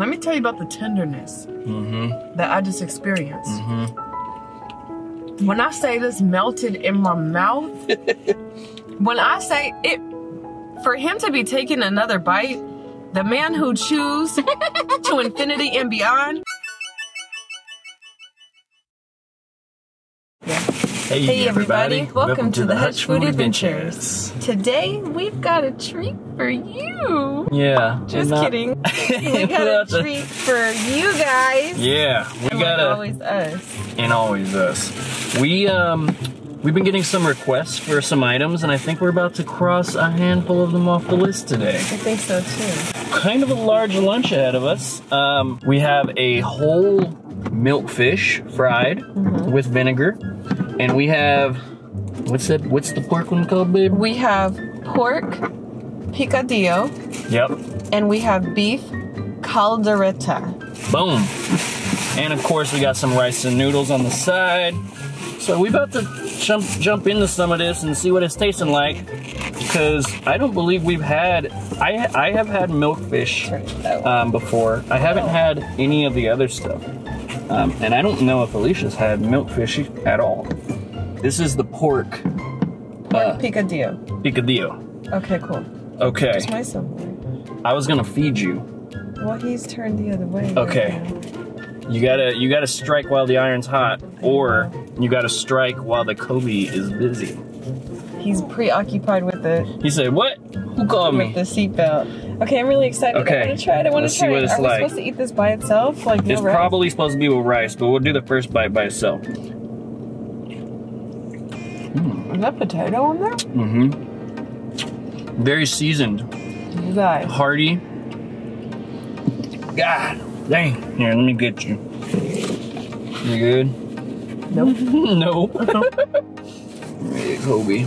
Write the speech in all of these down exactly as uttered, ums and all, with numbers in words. Let me tell you about the tenderness mm-hmm. that I just experienced. Mm-hmm. When I say this melted in my mouth, when I say it, for him to be taking another bite, the man who chews to infinity and beyond. Yeah. Hey, hey everybody, everybody. Welcome, welcome to, to the Hutch Food Adventures. Adventures. Today we've got a treat for you. Yeah. Just not, kidding. We got a treat for you guys. Yeah. We and got like a, always us. And always us. We, um... We've been getting some requests for some items, and I think we're about to cross a handful of them off the list today. I think so, too. Kind of a large lunch ahead of us. Um, we have a whole milkfish fried mm-hmm. with vinegar, and we have, what's that? What's the pork one called, babe? We have pork picadillo. Yep. And we have beef caldereta. Boom. And, of course, we got some rice and noodles on the side. So we about to jump jump into some of this and see what it's tasting like, because I don't believe we've had, I I have had milkfish um, before. I haven't had any of the other stuff. Um, and I don't know if Alicia's had milkfish at all. This is the pork. Uh, pork picadillo. Picadillo. Okay, cool. Okay. Just my somewhere. I was gonna feed you. Well, he's turned the other way. Okay. Right, you gotta you gotta strike while the iron's hot, or you gotta strike while the Kobe is busy. He's preoccupied with the... He said, what? Who called me? With the seatbelt. Okay, I'm really excited. Okay. I wanna try it, I wanna Let's try see what it. It's Are like. we supposed to eat this by itself? Like, no It's rice? probably supposed to be with rice, but we'll do the first bite by itself. Mm. Is that potato on there? Mm-hmm. Very seasoned. You guys. Hearty. God dang. Here, let me get you. You good? Nope. Nope. Hey, Kobe.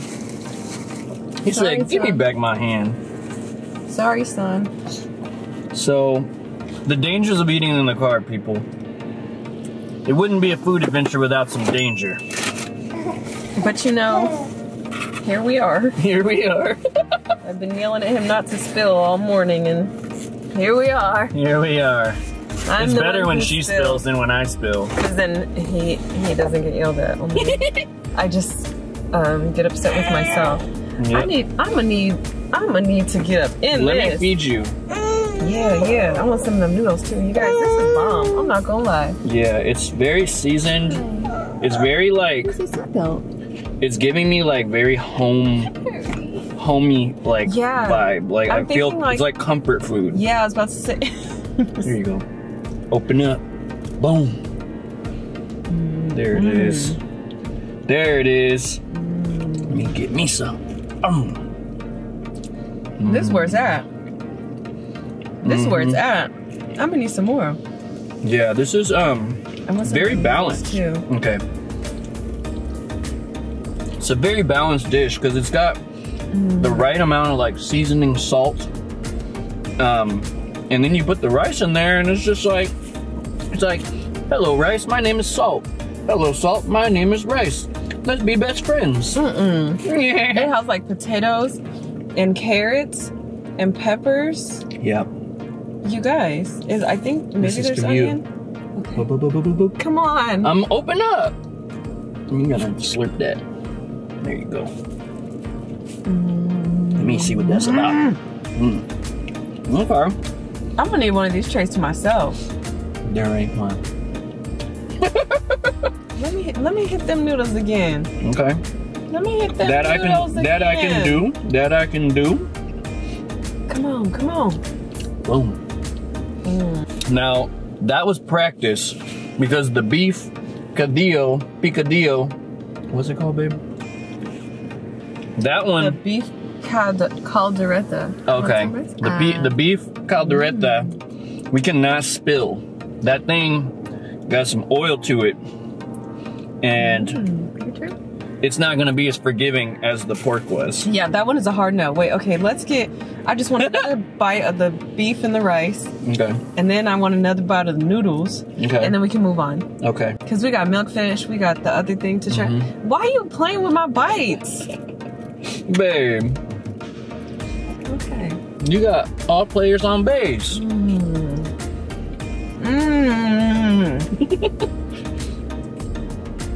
He Sorry, said, give son. me back my hand. Sorry, son. So, the dangers of eating in the car, people. It wouldn't be a food adventure without some danger. But you know, here we are. Here we are. I've been yelling at him not to spill all morning, and here we are. Here we are. I'm it's better when she spills. spills than when I spill. Because then he he doesn't get yelled at. I just um, get upset with myself. Yep. I need. I'm gonna need. I'm gonna need to get up in Let this. Let me feed you. Yeah, yeah. I want some of them noodles too. You guys, this is bomb. I'm not gonna lie. Yeah, it's very seasoned. It's very like. What's his seatbelt? It's giving me like very home. homey like yeah. vibe. Like I'm I feel like, it's like comfort food. Yeah, I was about to say. There you go. Open up. Boom. Mm. There it mm. is. There it is. Mm. Let me get me some. Oh. Mm. This is where it's at. This is mm-hmm. where it's at. I'm gonna need some more. Yeah, this is um very balanced. Too. Okay. It's a very balanced dish because it's got mm. the right amount of like seasoning, salt. Um and then you put the rice in there and it's just like It's like, hello rice, my name is salt. Hello salt, my name is rice. Let's be best friends. Mm-mm. Yeah. It has like potatoes and carrots and peppers. Yep. You guys, is I think maybe this is there's onion. Okay. Boop, boop, boop, boop, boop. Come on. Um, open up. You gotta slurp that. There you go. Mm. Let me see what that's about. Mm. Mm. Okay. I'm gonna need one of these trays to myself. There ain't one. let me let me hit them noodles again. Okay. Let me hit them that noodles I can, again. That I can do. That I can do. Come on, come on. Boom. Mm. Now that was practice because the beef picadillo, picadillo, what's it called, babe? That one. The beef caldereta. Okay. The ah. beef the beef caldereta. Mm. We cannot spill. That thing got some oil to it, and mm, it's not gonna be as forgiving as the pork was. Yeah, that one is a hard no. Wait, okay, let's get, I just want another bite of the beef and the rice. Okay. And then I want another bite of the noodles. Okay. And then we can move on. Okay. Because we got milkfish, we got the other thing to try. Mm-hmm. Why are you playing with my bites? Babe. Okay. You got all players on base. Mm.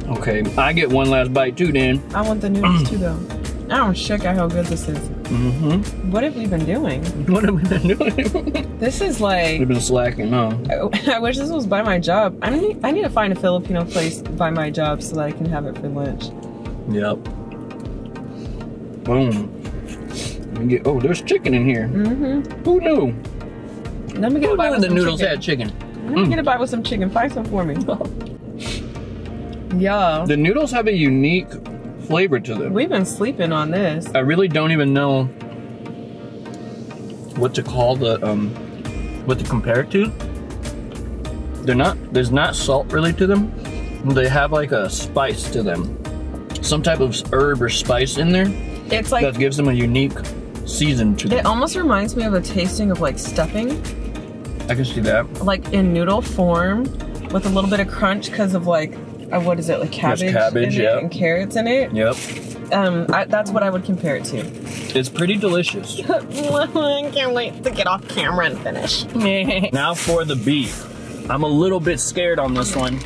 Okay, I get one last bite too then. I want the noodles too though. I don't shook at how good this is. Mm-hmm. What have we been doing? What have we been doing? This is like... We've been slacking, huh? I, I wish this was by my job. I need, I need to find a Filipino place by my job so that I can have it for lunch. Yep. Boom. Let me get, oh, there's chicken in here. Mm-hmm. Who knew? Let me get Who a bite with the noodles chicken. had chicken. Let me mm. get a bite with some chicken. Find some for me. Yeah. The noodles have a unique flavor to them. We've been sleeping on this. I really don't even know what to call the, um, what to compare it to. They're not, there's not salt really to them. They have like a spice to them. Some type of herb or spice in there. It's like. That gives them a unique season to them. It almost reminds me of a tasting of like stuffing. I can see that. Like in noodle form with a little bit of crunch because of like Uh, what is it, like cabbage, cabbage in it yep. and carrots in it? Yep. Um, I, that's what I would compare it to. It's pretty delicious. I can't wait to get off camera and finish. Now for the beef. I'm a little bit scared on this one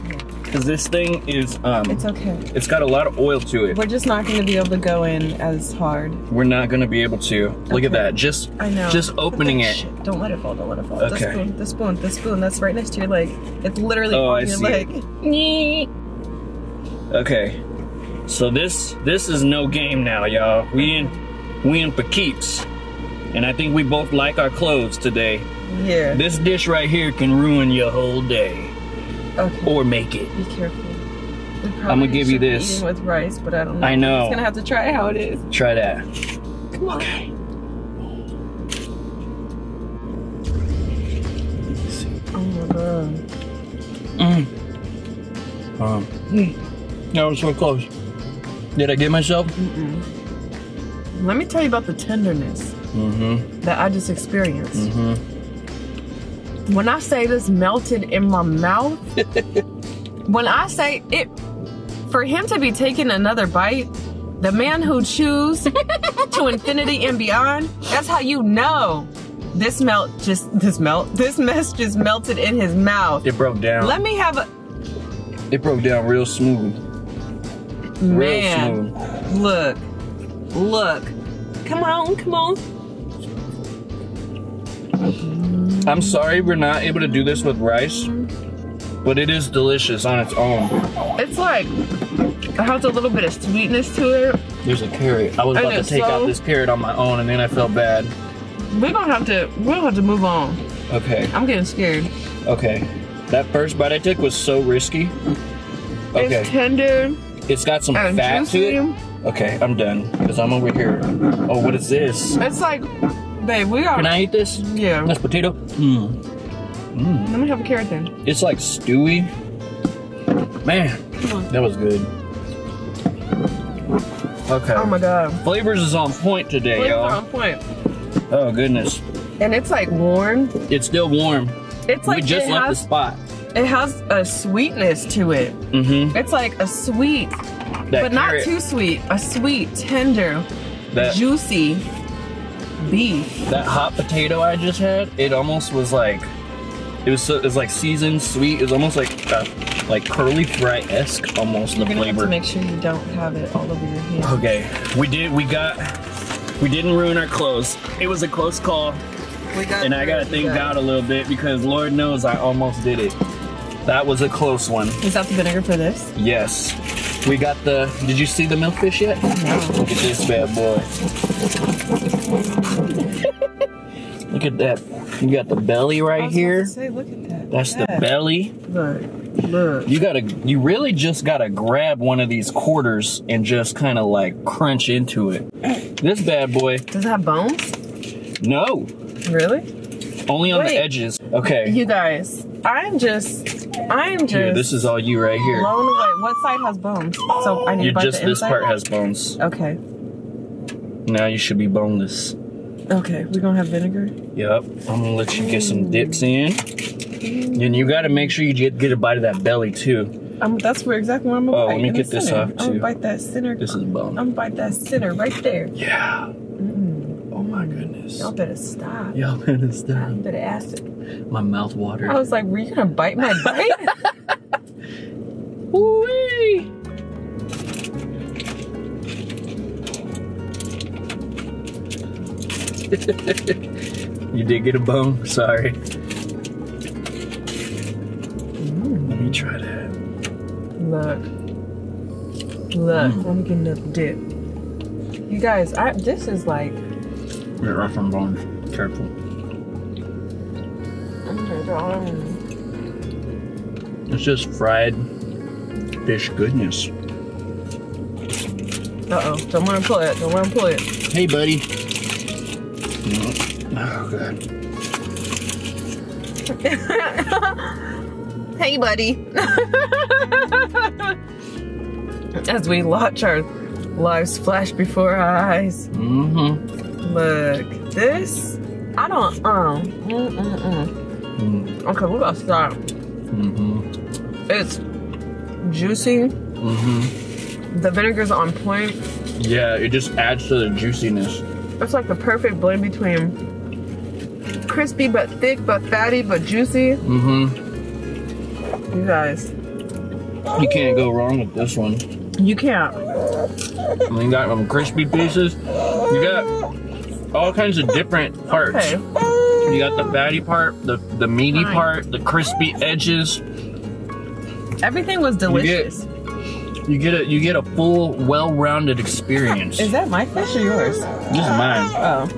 because this thing is... Um, it's okay. It's got a lot of oil to it. We're just not going to be able to go in as hard. We're not going to be able to. Look okay. at that. Just I know. Just opening it. Shh. Don't let it fall. Don't let it fall. Okay. The spoon, the spoon, the spoon. That's right next to your leg. It's literally oh, on I your see leg. It. Okay, so this this is no game now, y'all. We in we in for keeps, and I think we both like our clothes today. Yeah. This dish right here can ruin your whole day. Okay. Or make it. Be careful. We probably I'm gonna give you this. Eating with rice, but I don't know. I know. I'm just gonna have to try how it is. Try that. Come on. Okay. Oh my god. Mm. Um. Mm. I was so close. Did I get myself? Mm-mm. Let me tell you about the tenderness mm-hmm. that I just experienced. Mm-hmm. When I say this melted in my mouth, when I say it, for him to be taking another bite, the man who chews to infinity and beyond, that's how you know this melt just, this melt, this mess just melted in his mouth. It broke down. Let me have a... It broke down real smooth. Man, look, look, come on, come on. I'm sorry we're not able to do this with rice, but it is delicious on its own. It's like, it has a little bit of sweetness to it. There's a carrot. I was about to take out this carrot on my own and then I felt bad. We're gonna have to, we're gonna have to move on. Okay. I'm getting scared. Okay. That first bite I took was so risky. Okay. It's tender. It's got some and fat juicy. to it. Okay, I'm done. Because I'm over here. Oh, what is this? It's like, babe, we are. Can I eat this? Yeah. That's potato. Mmm. Mm. Let me have a carrot then. It's like stewy. Man, that was good. Okay. Oh my god. Flavors is on point today, y'all. Flavors on point. Oh, goodness. And it's like warm. It's still warm. It's like we just left the spot. It has a sweetness to it. Mm-hmm. It's like a sweet, that but not carrot. too sweet. A sweet, tender, that, juicy beef. That hot potato I just had, it almost was like, it was, so, it was like seasoned sweet. It was almost like uh, like curly fry-esque, almost You're the gonna flavor. You're going to have to make sure you don't have it all over your hands. Okay, we did, we got, we didn't ruin our clothes. It was a close call. We got and I got to thank God a little bit because Lord knows I almost did it. That was a close one. Is that the vinegar for this? Yes. We got the, did you see the milkfish yet? No. Look at this bad boy. Look at that. You got the belly right here. Say, look at that. That's yeah. the belly. Look, look. You gotta, you really just gotta grab one of these quarters and just kind of like crunch into it. This bad boy. Does it have bones? No. Really? Only on Wait. the edges. Okay. You guys, I'm just... I'm just here, this is all you right here. Blown away. What side has bones? So I need to bite just the this part has bones. Okay. Now you should be boneless. Okay, we're gonna have vinegar? Yep. I'm gonna let you get some dips in. Mm. And you gotta make sure you get, get a bite of that belly too. Um, that's where exactly where I'm gonna oh, bite. Oh, let me get this center. off too. I'm gonna bite that center. This is bone. I'm gonna bite that center right there. Yeah. Oh my goodness. Y'all better stop. Y'all better stop. You better ask it. My mouth watered. I was like, were you gonna bite my bite? Woo-wee! You did get a bone? Sorry. Mm. Let me try that. Look. Look, mm. I'm getting a dip. You guys, I, this is like... We're right from bones. Careful. It's just fried fish goodness. Uh-oh, don't want to pull it, don't want to pull it. Hey, buddy. Oh, God. Hey, buddy. As we launch our lives flash before our eyes. Mm-hmm. Look, this, I don't, um, mm-mm-mm. Mm. Okay, we're about to start. Mm-hmm. It's juicy. Mm-hmm. The vinegar's on point. Yeah, it just adds to the juiciness. It's like the perfect blend between crispy but thick, but fatty, but juicy. Mm-hmm. You guys. You can't go wrong with this one. You can't. I mean, you got some crispy pieces. You got all kinds of different parts. Okay. You got the fatty part, the, the meaty Fine. part, the crispy edges. Everything was delicious. You get, you get a you get a full, well-rounded experience. Is that my fish or yours? This is mine. Oh,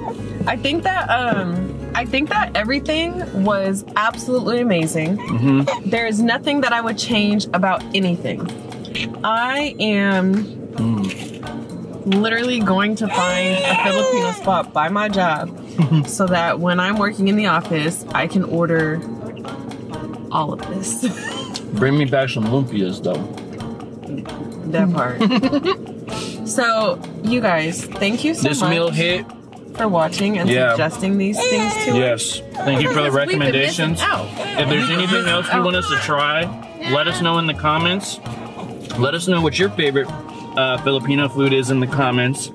I think that um, I think that everything was absolutely amazing. Mm-hmm. There is nothing that I would change about anything. I am mm. literally going to find a Filipino spot by my job. So that when I'm working in the office, I can order all of this. Bring me back some lumpias, though. That part. So, you guys, thank you so this much meal hit. for watching and yeah. suggesting these things to yes. us. Yes, thank you for the recommendations. If there's anything else you want us to try, let us know in the comments. Let us know what your favorite uh, Filipino food is in the comments.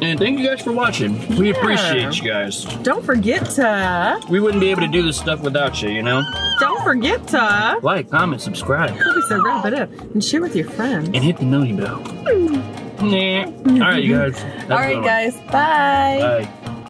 And thank you guys for watching. We yeah. appreciate you guys. Don't forget to... We wouldn't be able to do this stuff without you, you know? Don't forget to... Like, comment, subscribe. Please so wrap it up and share with your friends. And hit the noty bell. Mm. Nah. All right, you guys. All right, guys. Bye. Bye.